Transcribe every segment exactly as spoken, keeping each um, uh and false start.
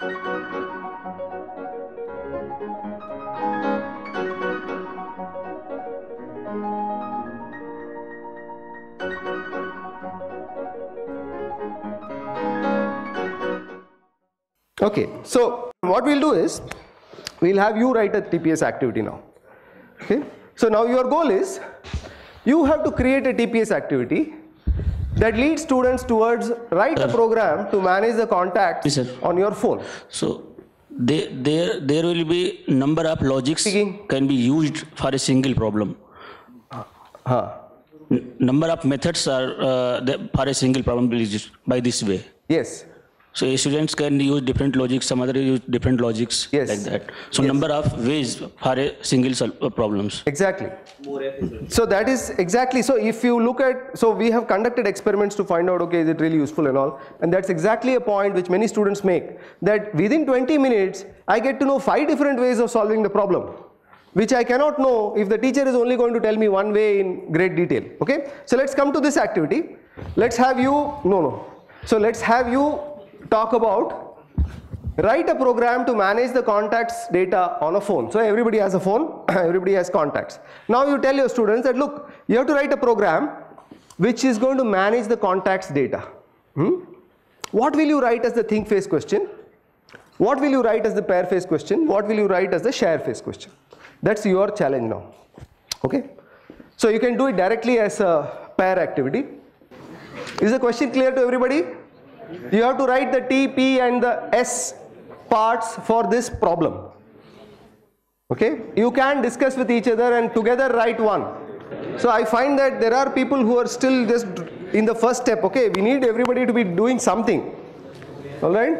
Okay, so what we'll do is, we'll have you write a T P S activity now. Okay, so now your goal is, you have to create a T P S activity that leads students towards write a program to manage the contacts yes, on your phone. So there, there, there will be number of logics Speaking. can be used for a single problem. Huh. Number of methods are uh, for a single problem will exist by this way. Yes. So students can use different logics, some other use different logics yes. like that. So yes. number of ways for a single problems. Exactly. So that is exactly, so if you look at, so we have conducted experiments to find out, okay, is it really useful and all. And that's exactly a point which many students make, that within twenty minutes, I get to know five different ways of solving the problem, which I cannot know if the teacher is only going to tell me one way in great detail. Okay. So let's come to this activity. Let's have you, no, no. So let's have you talk about write a program to manage the contacts data on a phone. So everybody has a phone, everybody has contacts. Now you tell your students that look, you have to write a program which is going to manage the contacts data. Hmm? What will you write as the think face question? What will you write as the pair face question? What will you write as the share face question? That's your challenge now. Okay. So you can do it directly as a pair activity. Is the question clear to everybody? You have to write the T, P and the S parts for this problem. Okay? You can discuss with each other and together write one. So I find that there are people who are still just in the first step. Okay? We need everybody to be doing something. Alright?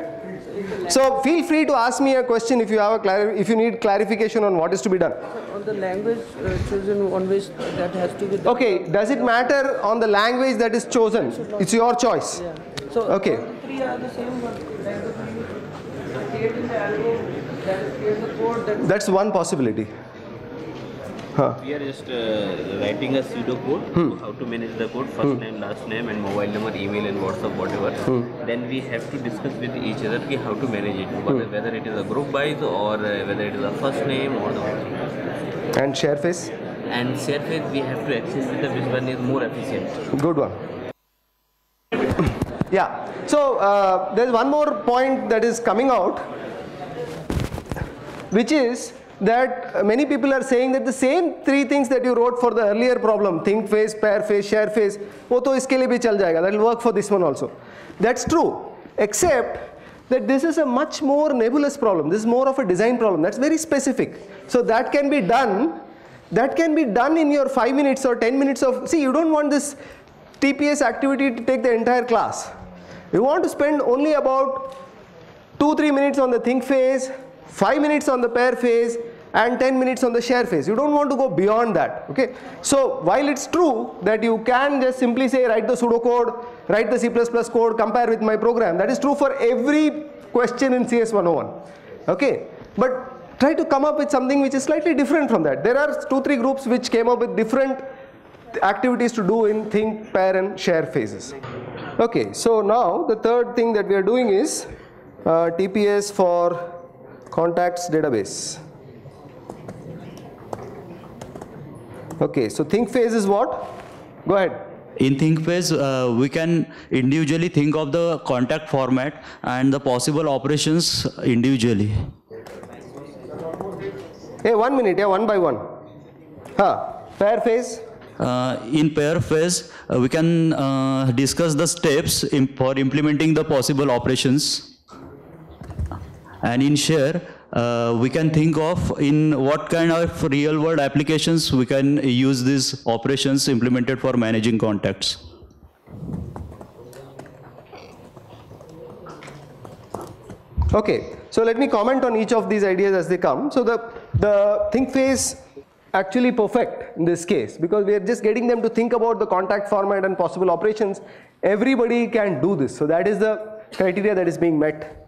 So feel free to ask me a question if you have a if you need clarification on what is to be done. On the language uh, chosen, on which that has to be done. Okay, does it matter on the language that is chosen? It's your choice. Yeah. So okay. Three are the same language. Create in the algo, that create the code. That That's one possibility. Huh. We are just uh, writing a pseudo code, hmm. how to manage the code, first hmm. name, last name and mobile number, email and WhatsApp, whatever. Hmm. Then we have to discuss with each other how to manage it, hmm. whether it is a group wise or whether it is a first name or the whole thing. And share face? And share face we have to access with the which one is more efficient. Good one. Yeah, so uh, there is one more point that is coming out, which is that many people are saying that the same three things that you wrote for the earlier problem, think phase, pair phase, share phase, wo to iske liye bhi chal jayega, that will work for this one also. That's true, except that this is a much more nebulous problem. This is more of a design problem. That's very specific. So that can be done, that can be done in your five minutes or ten minutes of, see, you don't want this T P S activity to take the entire class. You want to spend only about two, three minutes on the think phase, five minutes on the pair phase and ten minutes on the share phase. You don't want to go beyond that. Okay. So while it's true that you can just simply say write the pseudocode, write the C plus plus code, compare with my program. That is true for every question in C S one oh one. Okay. But try to come up with something which is slightly different from that. There are two, three groups which came up with different activities to do in think, pair and share phases. Okay. So now the third thing that we are doing is uh, T P S for contacts database. Okay, so think phase is what? Go ahead. In think phase, uh, we can individually think of the contact format and the possible operations individually. Hey, one minute, yeah, one by one. Huh. Pair phase? Uh, in pair phase, uh, we can uh, discuss the steps for implementing the possible operations. And in share, uh, we can think of in what kind of real world applications we can use these operations implemented for managing contacts. Okay, so let me comment on each of these ideas as they come. So the, the think phase actually perfect in this case because we are just getting them to think about the contact format and possible operations. Everybody can do this. So that is the criteria that is being met.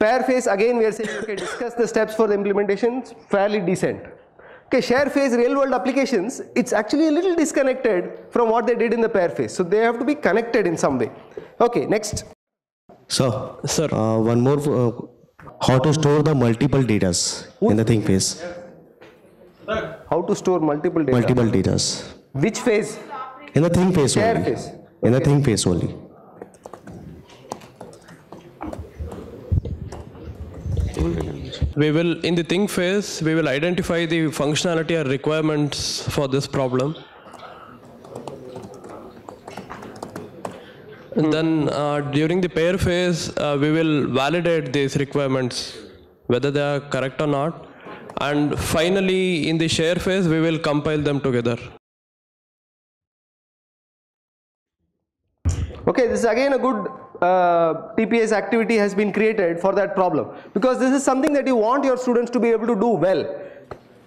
Pair phase again we are saying okay discuss the steps for the implementation, fairly decent. Okay, share phase real world applications, it's actually a little disconnected from what they did in the pair phase. So they have to be connected in some way. Okay, next. So, sir, uh, one more uh, how to store the multiple datas in the think phase. How to store multiple data? Multiple datas. Which phase? In the think phase only. Phase. Okay. In the think phase only. We will, in the think phase, we will identify the functionality or requirements for this problem. And then uh, during the pair phase, uh, we will validate these requirements, whether they are correct or not. And finally, in the share phase, we will compile them together. Okay, this is again a good uh, T P S activity has been created for that problem, because this is something that you want your students to be able to do well.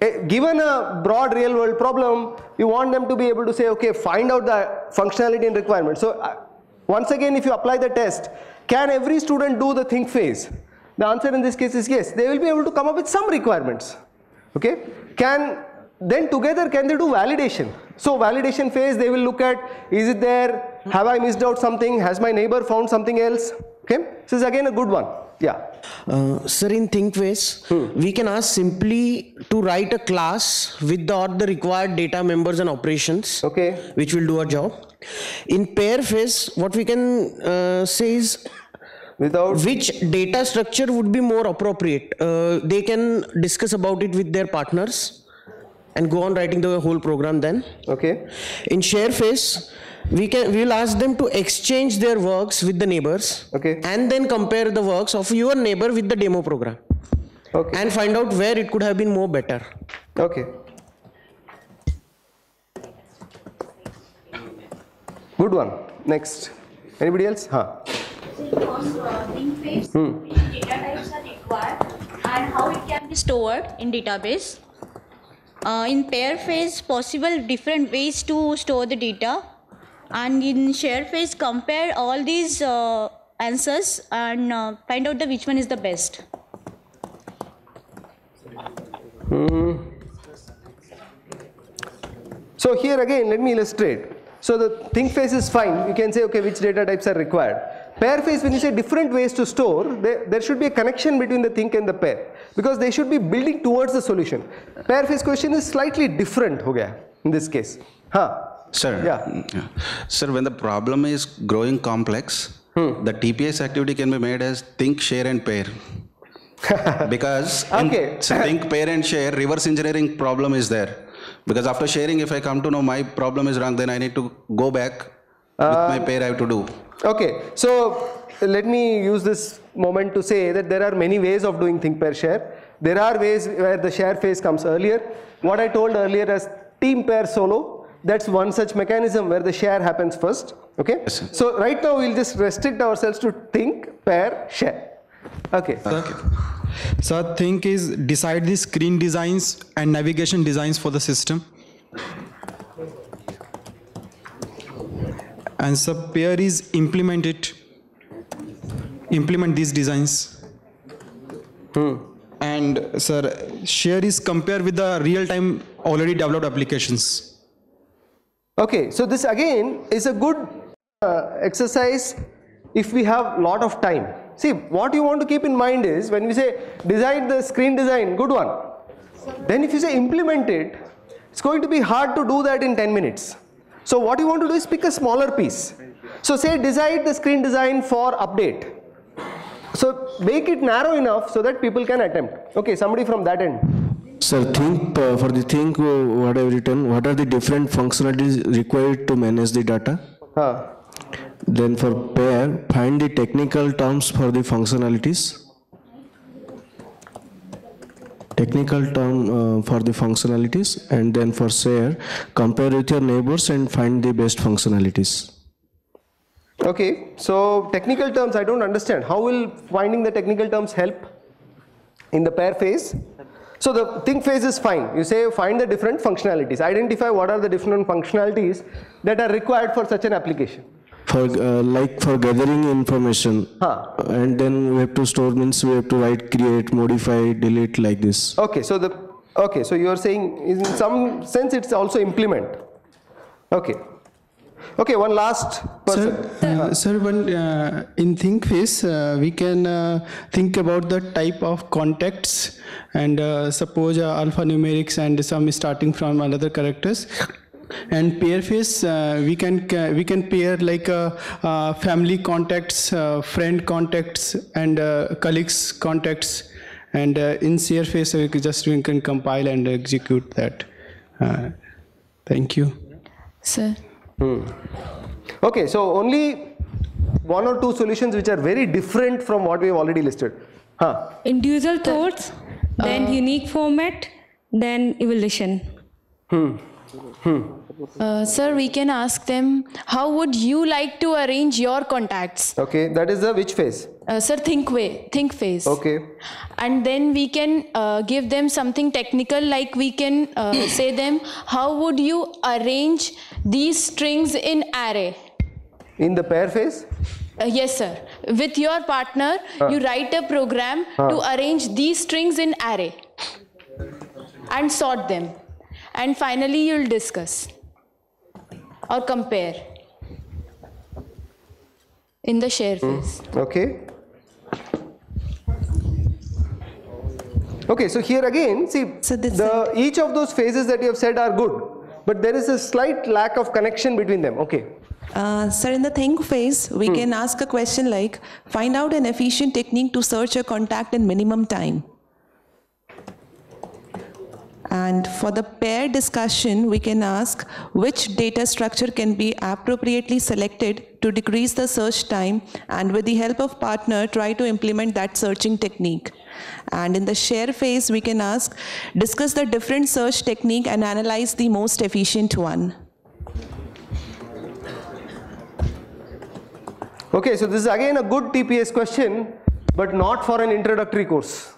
A, given a broad real world problem, you want them to be able to say, okay, find out the functionality and requirements. So uh, once again, if you apply the test, can every student do the think phase? The answer in this case is yes. They will be able to come up with some requirements. Okay? Can then together can they do validation? So validation phase, they will look at, is it there? Have I missed out something? Has my neighbor found something else? Okay? This is again a good one. Yeah. Uh, sir, in think phase, hmm. we can ask simply to write a class with the, all the required data members and operations, okay, which will do our job. In pair phase, what we can uh, say is, without which data structure would be more appropriate. Uh, they can discuss about it with their partners and go on writing the whole program then. Okay. In share phase, we can we will ask them to exchange their works with the neighbors. Okay. And then compare the works of your neighbor with the demo program. Okay. And find out where it could have been more better. Okay. Good one. Next. Anybody else? Huh. Think phase, hmm. data types are required and how it can be stored in database. Uh, in pair phase, possible different ways to store the data, and in share phase, compare all these uh, answers and uh, find out the which one is the best. Hmm. So here again, let me illustrate. So the think phase is fine. You can say, okay, which data types are required. Pair phase, when you say different ways to store, there, there should be a connection between the think and the pair, because they should be building towards the solution. Pair phase question is slightly different ho gaya in this case. Huh. Sir, yeah. Sir, when the problem is growing complex, hmm. the T P S activity can be made as think, share and pair. Because okay. in think, pair and share, reverse engineering problem is there. Because after sharing, if I come to know my problem is wrong, then I need to go back with uh, my pair I have to do. Okay, so let me use this moment to say that there are many ways of doing think, pair, share. There are ways where the share phase comes earlier. What I told earlier as team, pair, solo, that's one such mechanism where the share happens first. Okay, yes, so right now we'll just restrict ourselves to think, pair, share. Okay. Okay. So think is decide the screen designs and navigation designs for the system. And sub pair is implement it, implement these designs. Hmm. And sir, share is compare with the real time already developed applications. Okay, so this again is a good uh, exercise if we have lot of time. See, what you want to keep in mind is when we say decide the screen design, good one. Then if you say implement it, it's going to be hard to do that in ten minutes. So what you want to do is pick a smaller piece. So say decide the screen design for update. So make it narrow enough so that people can attempt. Okay, somebody from that end. Sir, think uh, for the think uh, what I have written, what are the different functionalities required to manage the data? Huh. Then for pair, find the technical terms for the functionalities. Technical term uh, for the functionalities. And then for share, compare with your neighbors and find the best functionalities. Okay, so technical terms I don't understand. How will finding the technical terms help in the pair phase? So the think phase is fine. You say find the different functionalities. Identify what are the different functionalities that are required for such an application. For uh, like for gathering information, huh. and then we have to store, means we have to write, create, modify, delete, like this. Okay, so the okay, so you are saying in some sense it's also implement. Okay, okay, one last Sir, uh, sir, when, uh, in think phase, uh, we can uh, think about the type of contexts and uh, suppose uh, alphanumerics and some starting from another characters. And pair phase, uh, we can we can pair like uh, uh, family contacts, uh, friend contacts, and uh, colleagues contacts. And uh, in share phase, we can just we can compile and execute that. Uh, thank you, sir. Hmm. Okay, so only one or two solutions which are very different from what we've already listed. Huh. Individual thoughts, uh, then unique format, then evolution. Hmm. Hmm. Uh, sir, we can ask them, how would you like to arrange your contacts? Okay, that is the which phase? Uh, sir, think way, think phase. Okay. And then we can uh, give them something technical, like we can uh, say them, how would you arrange these strings in array? In the pair phase? Uh, yes, sir. With your partner, uh. you write a program uh. to arrange these strings in array and sort them. And finally, you'll discuss or compare in the share phase. Mm, okay. Okay, so here again, see, so the, each of those phases that you have said are good, but there is a slight lack of connection between them. Okay. Uh, sir, in the think phase, we mm. can ask a question like, find out an efficient technique to search a contact in minimum time. And for the pair discussion, we can ask which data structure can be appropriately selected to decrease the search time, and with the help of partner, try to implement that searching technique. And in the share phase, we can ask, discuss the different search technique and analyze the most efficient one. Okay, so this is again a good T P S question, but not for an introductory course.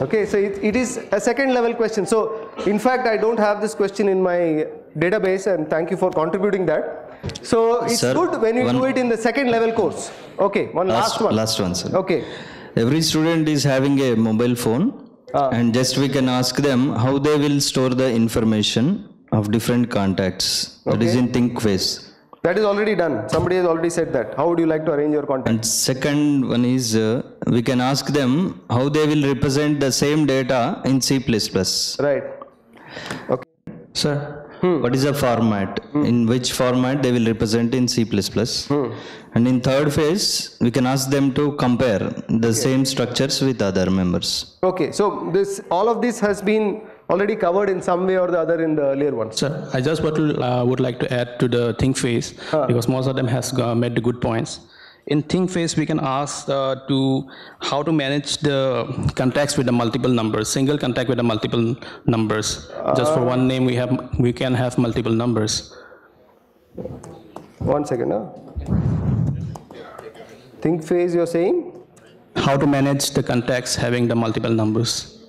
Okay, so it, it is a second level question. So, in fact, I don't have this question in my database, and thank you for contributing that. So, it's sir, good when you do it in the second level course. Okay, one last, last one. Last one, sir. Okay. Every student is having a mobile phone, ah. and just we can ask them how they will store the information of different contacts. Okay. That is in think phase. That is already done. Somebody has already said that. How would you like to arrange your contacts? And second one is, uh, we can ask them how they will represent the same data in C plus plus. Right. Okay. Sir, hmm. what is the format? Hmm. In which format they will represent in C plus plus? Hmm. And in third phase, we can ask them to compare the okay. same structures with other members. Okay. So, this all of this has been already covered in some way or the other in the earlier ones. Sir, I just would, uh, would like to add to the think phase huh. because most of them has uh, made the good points. In think phase, we can ask uh, to how to manage the contacts with the multiple numbers, single contact with the multiple numbers. Uh, just for one name, we have we can have multiple numbers. One second. Huh? Think phase, you're saying? How to manage the contacts having the multiple numbers.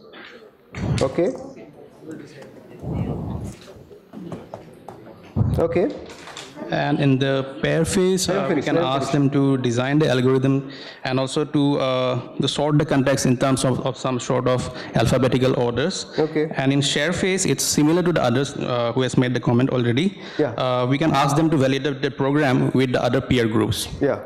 Okay. Okay. And in the pair phase, uh, we can ask them to design the algorithm and also to, uh, to sort the contacts in terms of, of some sort of alphabetical orders. Okay. And in share phase, it's similar to the others uh, who has made the comment already. Yeah. Uh, we can ask them to validate the program with the other peer groups. Yeah.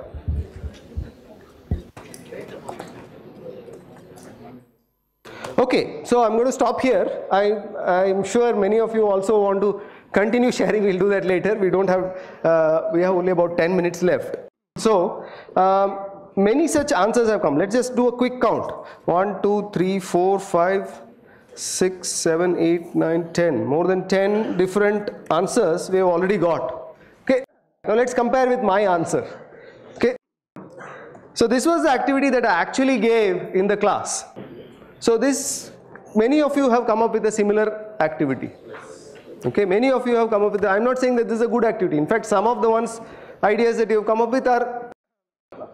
Okay, so I'm going to stop here. I, I'm sure many of you also want to continue sharing. We'll do that later. We don't have, uh, we have only about ten minutes left. So, um, many such answers have come. Let's just do a quick count. one, two, three, four, five, six, seven, eight, nine, ten. More than ten different answers we have already got. Okay, now let's compare with my answer. Okay, so this was the activity that I actually gave in the class. So this, many of you have come up with a similar activity. Okay, many of you have come up with, the, I'm not saying that this is a good activity. In fact, some of the ones, ideas that you have come up with are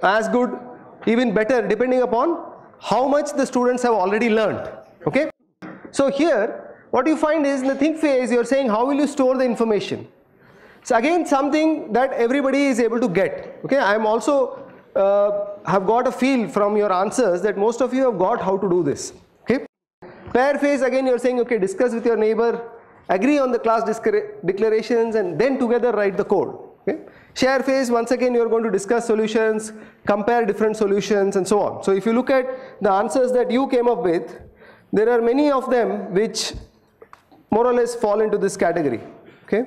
as good, even better, depending upon how much the students have already learned. Okay, so here, what you find is in the think phase, you're saying, how will you store the information? So again, something that everybody is able to get. Okay, I'm also, Uh, have got a feel from your answers that most of you have got how to do this. Okay, pair phase again you are saying okay discuss with your neighbor, agree on the class declarations and then together write the code. Okay. Share phase, once again you are going to discuss solutions, compare different solutions and so on. So if you look at the answers that you came up with, there are many of them which more or less fall into this category. Okay.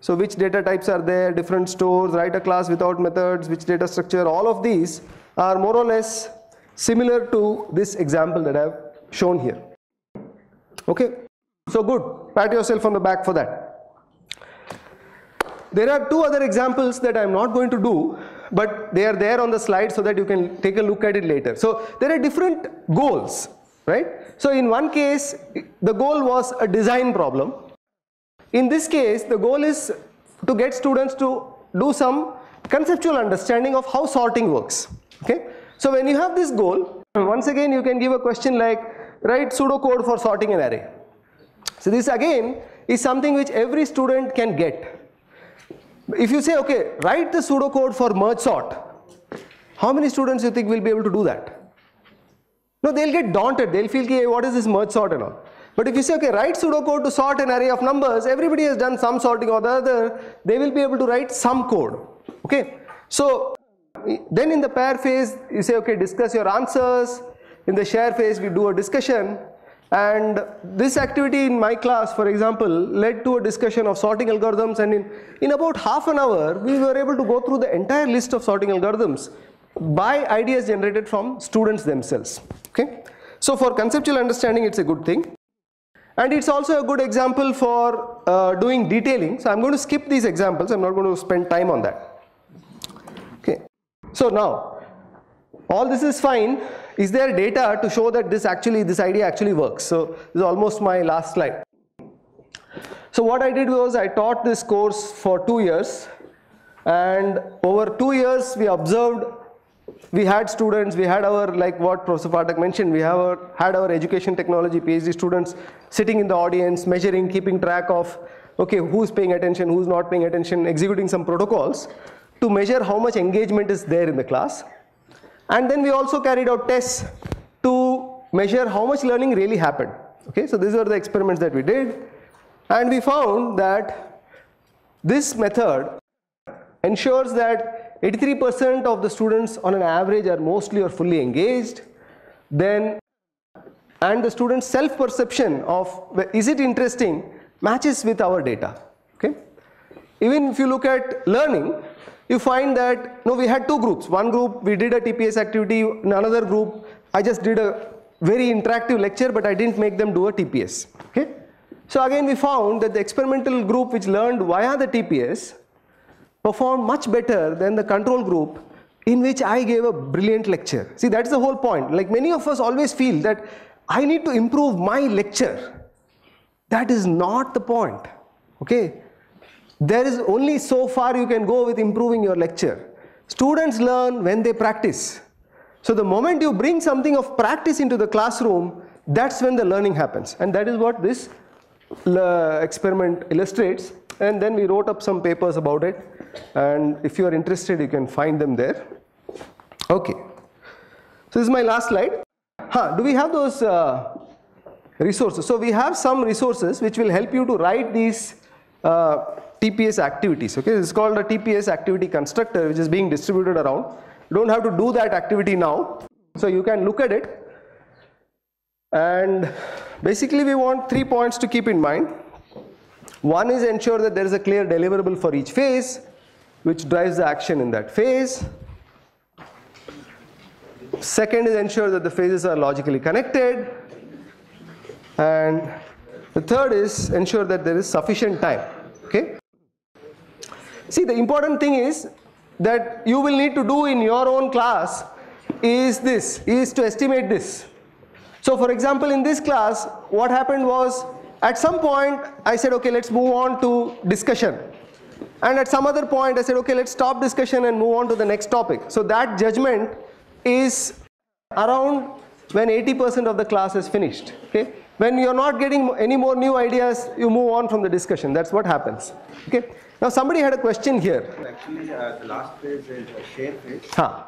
So which data types are there, different stores, write a class without methods, which data structure, all of these are more or less similar to this example that I have shown here. Okay. So good, pat yourself on the back for that. There are two other examples that I am not going to do, but they are there on the slide so that you can take a look at it later. So there are different goals, right? So in one case the goal was a design problem. In this case the goal is to get students to do some conceptual understanding of how sorting works. Okay? So when you have this goal, once again you can give a question like write pseudocode for sorting an array. So this again is something which every student can get. If you say, okay, write the pseudocode for merge sort, how many students do you think will be able to do that? No, they'll get daunted, they'll feel, hey, what is this merge sort and all. But if you say, okay, write pseudocode to sort an array of numbers, everybody has done some sorting or the other, they will be able to write some code. Okay. So then in the pair phase, you say, okay, discuss your answers. In the share phase, we do a discussion. And this activity in my class, for example, led to a discussion of sorting algorithms, and in, in about half an hour we were able to go through the entire list of sorting algorithms by ideas generated from students themselves. Okay? So for conceptual understanding it's a good thing, and it's also a good example for uh, doing detailing. So I'm going to skip these examples, I'm not going to spend time on that. Okay. So now all this is fine. Is there data to show that this actually, this idea actually works? So this is almost my last slide. So what I did was I taught this course for two years, and over two years we observed, we had students, we had our, like what Professor Pathak mentioned, we have our, had our education technology PhD students sitting in the audience, measuring, keeping track of, okay, who's paying attention, who's not paying attention, executing some protocols to measure how much engagement is there in the class. And then we also carried out tests to measure how much learning really happened. Okay, so these were the experiments that we did, and we found that this method ensures that eighty-three percent of the students on an average are mostly or fully engaged. Then, and the students' self-perception of is it interesting matches with our data. Okay, even if you look at learning, you find that, no, we had two groups. One group we did a T P S activity, in another group I just did a very interactive lecture but I didn't make them do a T P S. Okay? So again we found that the experimental group which learned via the T P S performed much better than the control group in which I gave a brilliant lecture. See, that's the whole point. Like many of us always feel that I need to improve my lecture. That is not the point. Okay? There is only so far you can go with improving your lecture. Students learn when they practice. So the moment you bring something of practice into the classroom, that's when the learning happens, and that is what this experiment illustrates. And then we wrote up some papers about it, and if you are interested you can find them there. Okay. So this is my last slide. Huh, do we have those uh, resources? So we have some resources which will help you to write these uh, T P S activities. Okay, this is called a T P S activity constructor, which is being distributed around. You don't have to do that activity now, so you can look at it. And basically we want three points to keep in mind. One is ensure that there is a clear deliverable for each phase which drives the action in that phase. Second is ensure that the phases are logically connected, and the third is ensure that there is sufficient time. Okay. See, the important thing is that you will need to do in your own class is this, is to estimate this. So for example, in this class what happened was, at some point I said, okay, let's move on to discussion, and at some other point I said, okay, let's stop discussion and move on to the next topic. So that judgment is around when eighty percent of the class is finished. Okay. When you are not getting any more new ideas, you move on from the discussion. That's what happens. Okay. Now somebody had a question here. Actually, uh, the last phase is the share phase. Huh.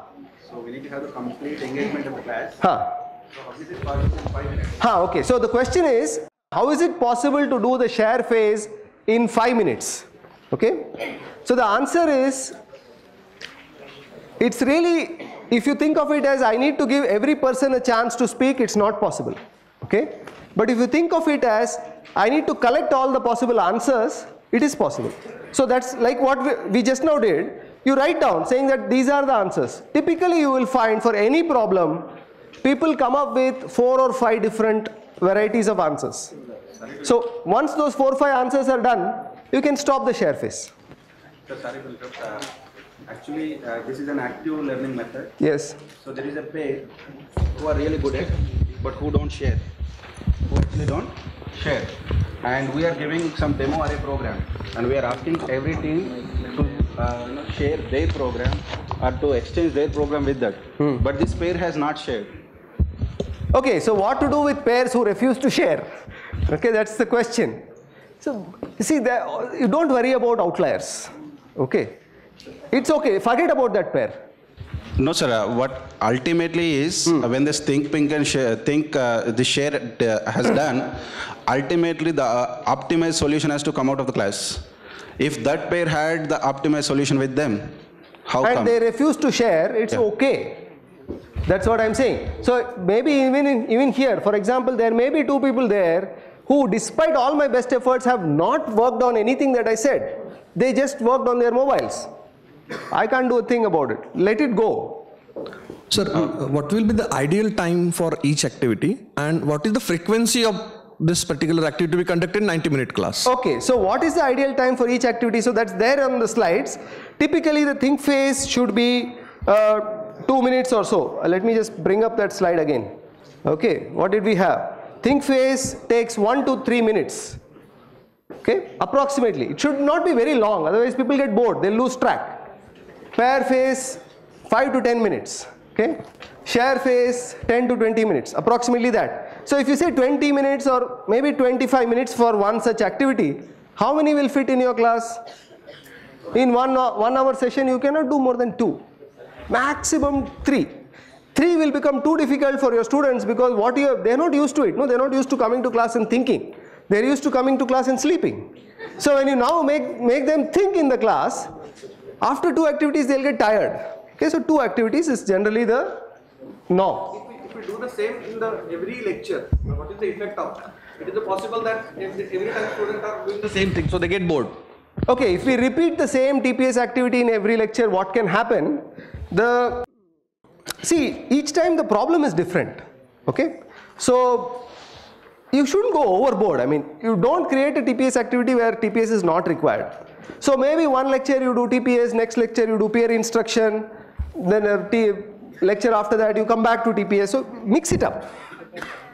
So we need to have the complete engagement of the class. Huh. So how is it possible in five minutes? Huh, okay. So the question is, how is it possible to do the share phase in five minutes? Okay? So the answer is, it's really, if you think of it as I need to give every person a chance to speak, it's not possible. Okay? But if you think of it as I need to collect all the possible answers, it is possible. So that's like what we, we just now did. You write down saying that these are the answers. Typically you will find for any problem, people come up with four or five different varieties of answers. So once those four or five answers are done, you can stop the share phase. Actually, uh, this is an active learning method. Yes. So there is a pair who are really good at, but who don't share, who actually don't share. And we are giving some demo array program, and we are asking every team to uh, share their program or to exchange their program with that. Hmm. But this pair has not shared. Okay, so what to do with pairs who refuse to share? Okay, that's the question. So you see, that you don't worry about outliers. Okay. It's okay, forget about that pair. No sir, uh, what ultimately is, hmm. uh, when this think pink and share, think uh, the share uh, has done, ultimately the uh, optimized solution has to come out of the class. If that pair had the optimized solution with them, how and come? And they refuse to share, it's yeah. okay. That's what I'm saying. So maybe even, in, even here, for example, there may be two people there who despite all my best efforts have not worked on anything that I said. They just worked on their mobiles. I can't do a thing about it. Let it go. Sir, uh, what will be the ideal time for each activity, and what is the frequency of this particular activity to be conducted in ninety minute class? Okay, so what is the ideal time for each activity? So that's there on the slides. Typically the think phase should be uh, two minutes or so. Uh, let me just bring up that slide again. Okay, what did we have? Think phase takes one to three minutes. Okay, approximately. It should not be very long, otherwise people get bored, they lose track. Pair phase five to ten minutes, okay? Share phase ten to twenty minutes, approximately that. So if you say twenty minutes or maybe twenty-five minutes for one such activity, how many will fit in your class? In one, one hour session, you cannot do more than two, maximum three. Three will become too difficult for your students because what you have, they're not used to it. No, they're not used to coming to class and thinking. They're used to coming to class and sleeping. So when you now make, make them think in the class, after two activities, they'll get tired. Okay, so two activities is generally the norm. If we, if we do the same in the every lecture, what is the effect of? It is possible that every, every time students are doing the same thing, so they get bored. Okay, if we repeat the same T P S activity in every lecture, what can happen? The see, each time the problem is different. Okay, so you shouldn't go overboard. I mean, you don't create a T P S activity where T P S is not required. So maybe one lecture you do T P S, next lecture you do peer instruction, then a lecture after that you come back to T P S. So mix it up.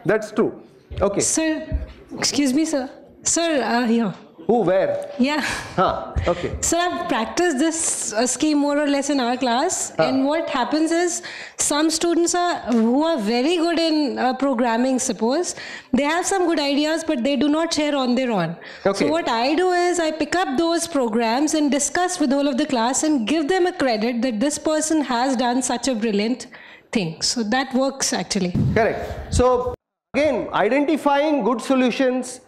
That's true. Okay. Sir, excuse me, sir. Sir, uh, here. Who, where? Yeah. Huh. Okay. Sir, I've practiced this uh, scheme more or less in our class, huh. and what happens is some students are who are very good in uh, programming, suppose, they have some good ideas, but they do not share on their own. Okay. So what I do is I pick up those programs and discuss with all of the class and give them a credit that this person has done such a brilliant thing. So that works actually. Correct. So again, identifying good solutions,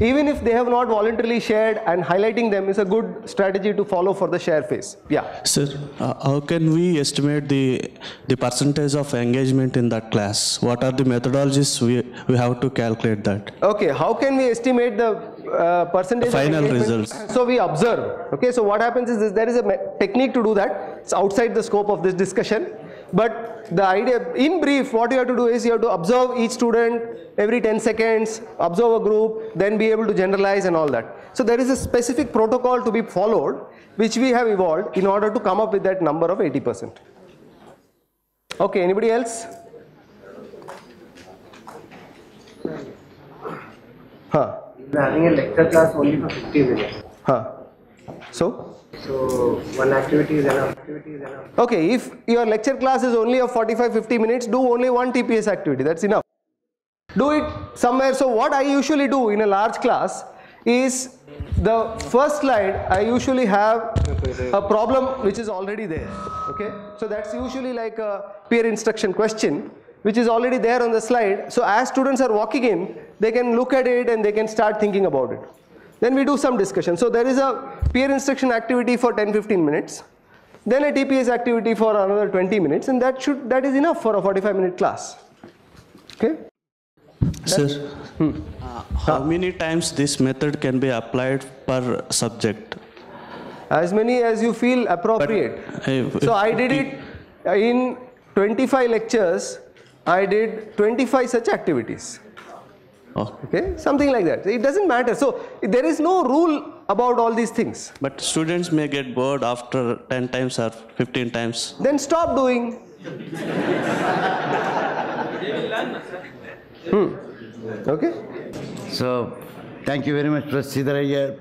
even if they have not voluntarily shared, and highlighting them is a good strategy to follow for the share phase. Yeah. Sir, uh, how can we estimate the, the percentage of engagement in that class? What are the methodologies we, we have to calculate that? Okay, how can we estimate the uh, percentage the final of engagement? Results. So we observe. Okay, so what happens is this, there is a technique to do that. It's outside the scope of this discussion. But the idea, in brief, what you have to do is you have to observe each student every ten seconds, observe a group, then be able to generalize and all that. So there is a specific protocol to be followed, which we have evolved in order to come up with that number of eighty percent. Okay, anybody else? Huh? We are having a lecture class only for fifty minutes. Huh? So? So one activity is enough. Activity is enough. Okay, if your lecture class is only of forty-five to fifty minutes, do only one T P S activity, that's enough. Do it somewhere. So what I usually do in a large class is the first slide I usually have a problem which is already there. Okay, so that's usually like a peer instruction question which is already there on the slide. So as students are walking in, they can look at it and they can start thinking about it. Then we do some discussion. So there is a peer instruction activity for ten to fifteen minutes, then a T P S activity for another twenty minutes, and that should that is enough for a forty-five minute class. Okay. Sir, hmm. uh, how uh, many times this method can be applied per subject? As many as you feel appropriate. But, uh, so I did it in twenty-five lectures. I did twenty-five such activities. Oh. Okay, something like that. It doesn't matter. So there is no rule about all these things. But students may get bored after ten times or fifteen times. Then stop doing. Hmm. Okay. So, thank you very much, Professor Siddaraiah.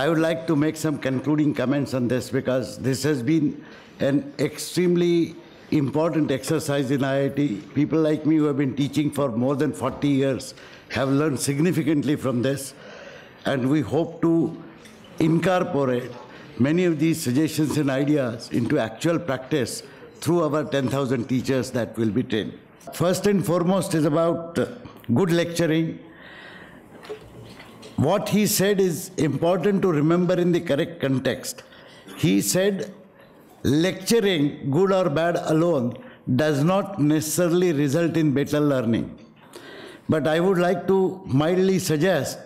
I would like to make some concluding comments on this, because this has been an extremely important exercise in I I T. People like me who have been teaching for more than forty years have learned significantly from this, and we hope to incorporate many of these suggestions and ideas into actual practice through our ten thousand teachers that will be trained. First and foremost is about good lecturing. What he said is important to remember in the correct context. He said lecturing, good or bad alone, does not necessarily result in better learning. But I would like to mildly suggest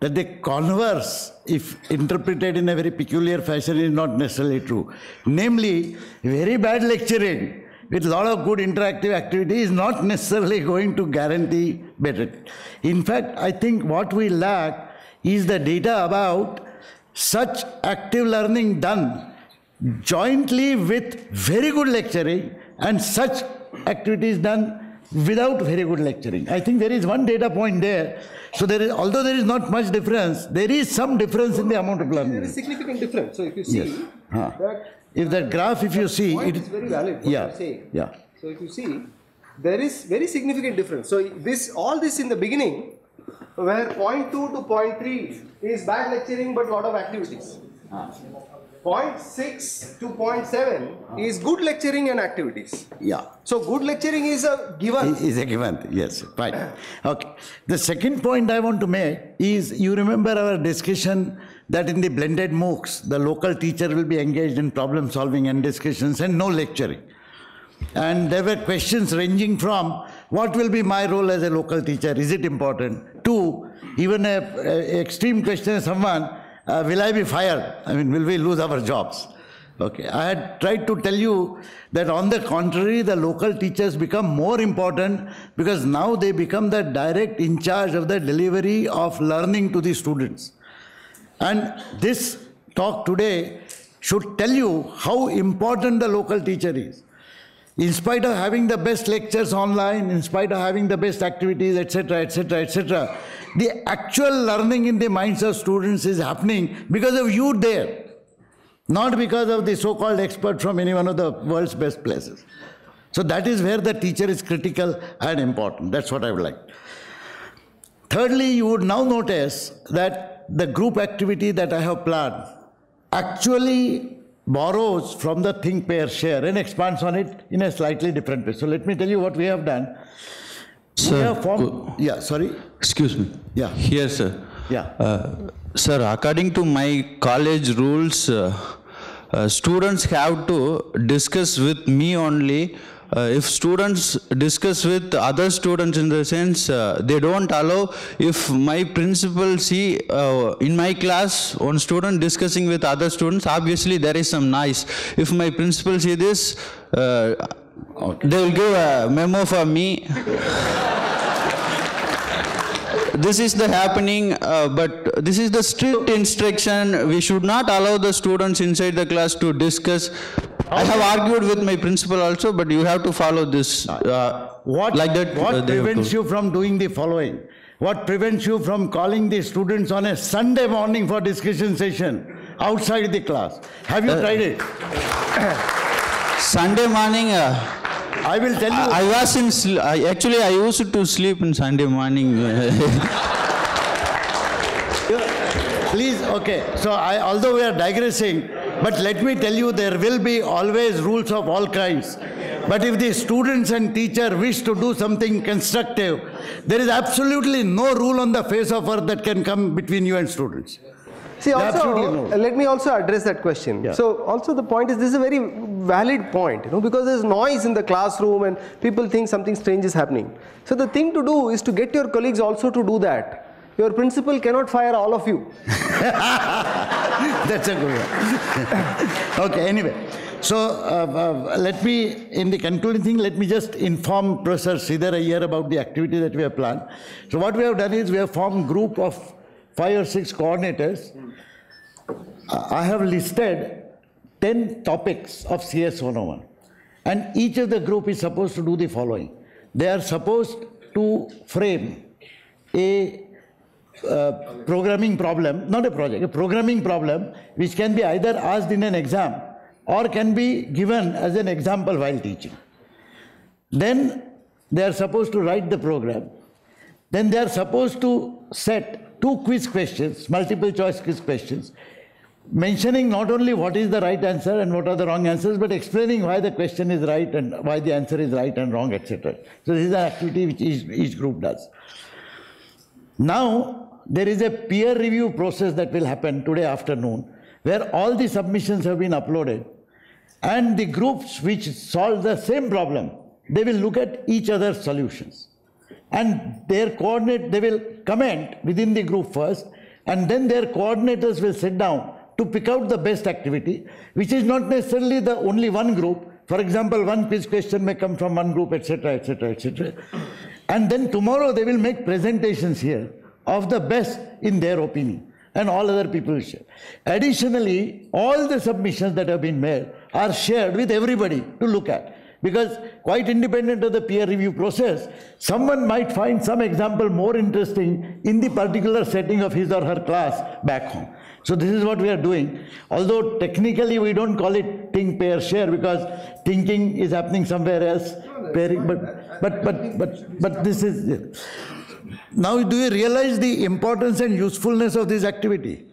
that the converse, if interpreted in a very peculiar fashion, is not necessarily true. Namely, very bad lecturing with a lot of good interactive activity is not necessarily going to guarantee better. In fact, I think what we lack is the data about such active learning done jointly with very good lecturing and such activities done without very good lecturing. I think there is one data point there. So there is, although there is not much difference, there is some difference in the amount of learning. There is significant difference. So if you see, yes. huh. that if that graph, if you see, it is very valid. What yeah, you're saying. Yeah. So if you see, there is very significant difference. So this, all this in the beginning, where point two to point three is bad lecturing but lot of activities. Huh. Point six to point seven is good lecturing and activities. Yeah. So good lecturing is a given. Is a given. Yes. Fine. Okay. The second point I want to make is, you remember our discussion that in the blended MOOCs, the local teacher will be engaged in problem solving and discussions and no lecturing. And there were questions ranging from what will be my role as a local teacher? Is it important? To even a, a extreme question, someone. Uh, will I be fired? I mean, will we lose our jobs? Okay. I had tried to tell you that on the contrary, the local teachers become more important, because now they become the direct in charge of the delivery of learning to the students. And this talk today should tell you how important the local teacher is. In spite of having the best lectures online, in spite of having the best activities, et cetera, et cetera, et cetera, the actual learning in the minds of students is happening because of you there, not because of the so-called expert from any one of the world's best places. So that is where the teacher is critical and important. That's what I would like. Thirdly, you would now notice that the group activity that I have planned actually borrows from the think, pair, share and expands on it in a slightly different way. So let me tell you what we have done. Sir, we have formed, yeah, sorry. Excuse me. Yeah. Here, sir. Yeah. Uh, sir, according to my college rules, uh, uh, students have to discuss with me only. Uh, if students discuss with other students, in the sense, uh, they don't allow, if my principal see uh, in my class one student discussing with other students, obviously there is some noise. If my principal see this, uh, okay. they will give a memo for me. This is the happening, uh, but this is the strict instruction. We should not allow the students inside the class to discuss. I have argued with my principal also, but you have to follow this. Uh, what like that, what uh, prevents you from doing the following? What prevents you from calling the students on a Sunday morning for discussion session outside the class? Have you uh, tried it? Sunday morning, uh, I will tell you. I, I was in, I, actually I used to sleep on Sunday morning. Please, okay. So I, although we are digressing, but let me tell you, there will be always rules of all kinds. But if the students and teacher wish to do something constructive, there is absolutely no rule on the face of earth that can come between you and students. See, also, let me also address that question. Yeah. So, also the point is, this is a very valid point, you know, because there's noise in the classroom and people think something strange is happening. So, the thing to do is to get your colleagues also to do that. Your principal cannot fire all of you. That's a good one. Okay, anyway. So, uh, uh, let me, in the concluding thing, let me just inform Professor Sridhar Iyer about the activity that we have planned. So, what we have done is, we have formed a group of five or six coordinators. I have listed ten topics of C S one oh one. And each of the group is supposed to do the following. They are supposed to frame a Uh, programming problem, not a project, a programming problem which can be either asked in an exam or can be given as an example while teaching. Then they are supposed to write the program. Then they are supposed to set two quiz questions, multiple choice quiz questions, mentioning not only what is the right answer and what are the wrong answers, but explaining why the question is right and why the answer is right and wrong, et cetera. So this is an activity which each, each group does. Now, there is a peer review process that will happen today afternoon, where all the submissions have been uploaded, and the groups which solve the same problem, they will look at each other's solutions, and their coordinate, they will comment within the group first, and then their coordinators will sit down to pick out the best activity, which is not necessarily the only one group. For example, one quiz question may come from one group, et cetera, et cetera, et cetera. And then tomorrow they will make presentations here of the best in their opinion, and all other people will share. Additionally, all the submissions that have been made are shared with everybody to look at, because quite independent of the peer review process, someone might find some example more interesting in the particular setting of his or her class back home. So this is what we are doing, although technically we don't call it think, pair, share, because thinking is happening somewhere else, pairing, but, but, but, but, but this is it. Now, do you realize the importance and usefulness of this activity?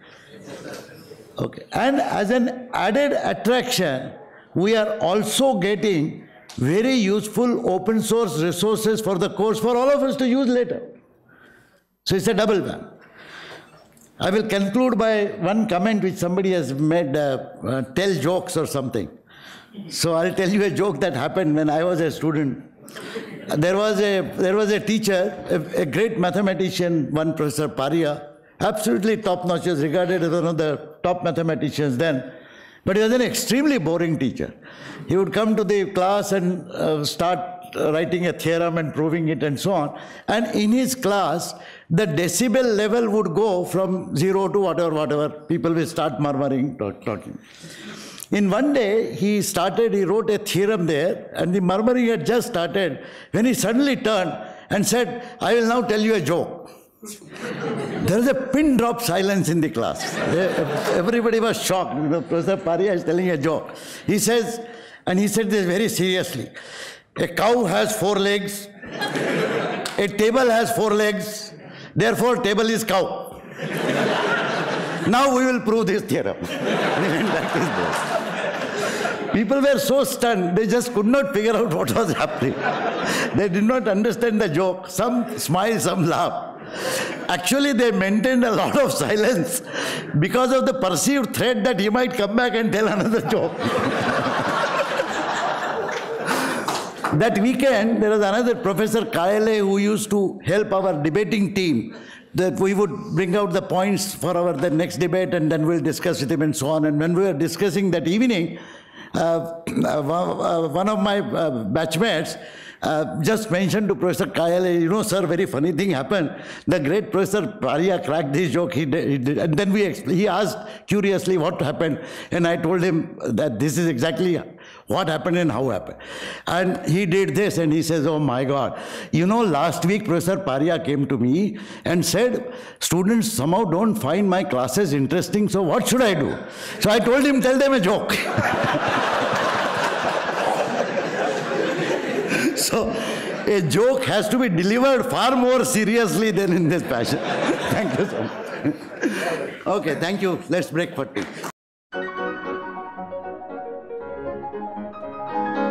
Okay. And as an added attraction, we are also getting very useful open source resources for the course for all of us to use later. So it's a double whammy. I will conclude by one comment which somebody has made, uh, uh, tell jokes or something. So I'll tell you a joke that happened when I was a student. There was a, there was a teacher, a, a great mathematician, one Professor Paria, absolutely top-notch, he was regarded as one of the top mathematicians then. But he was an extremely boring teacher. He would come to the class and uh, start writing a theorem and proving it and so on. And in his class, the decibel level would go from zero to whatever, whatever. People will start murmuring, talk, talking. In one day, he started, he wrote a theorem there, and the murmuring had just started, when he suddenly turned and said, "I will now tell you a joke." There is a pin drop silence in the class. Everybody was shocked. You know, Professor Paria is telling a joke. He says, and he said this very seriously, "A cow has four legs, a table has four legs, therefore table is cow. Now we will prove this theorem." People were so stunned, they just could not figure out what was happening. They did not understand the joke. Some smile, some laugh. Actually, they maintained a lot of silence because of the perceived threat that he might come back and tell another joke. That weekend, there was another Professor Kaile who used to help our debating team, that we would bring out the points for our the next debate and then we'll discuss with him and so on. And when we were discussing that evening, uh, one of my batchmates Uh, just mentioned to Professor Kaile, "You know, sir, very funny thing happened. The great Professor Paria cracked this joke." He did, he did, and then we he asked curiously what happened, and I told him that this is exactly what happened and how happened. And he did this, and he says, "Oh my God, you know, last week Professor Paria came to me and said, students somehow don't find my classes interesting, so what should I do? So I told him, tell them a joke." So, a joke has to be delivered far more seriously than in this fashion. Thank you so much. Okay, thank you. Let's break for tea.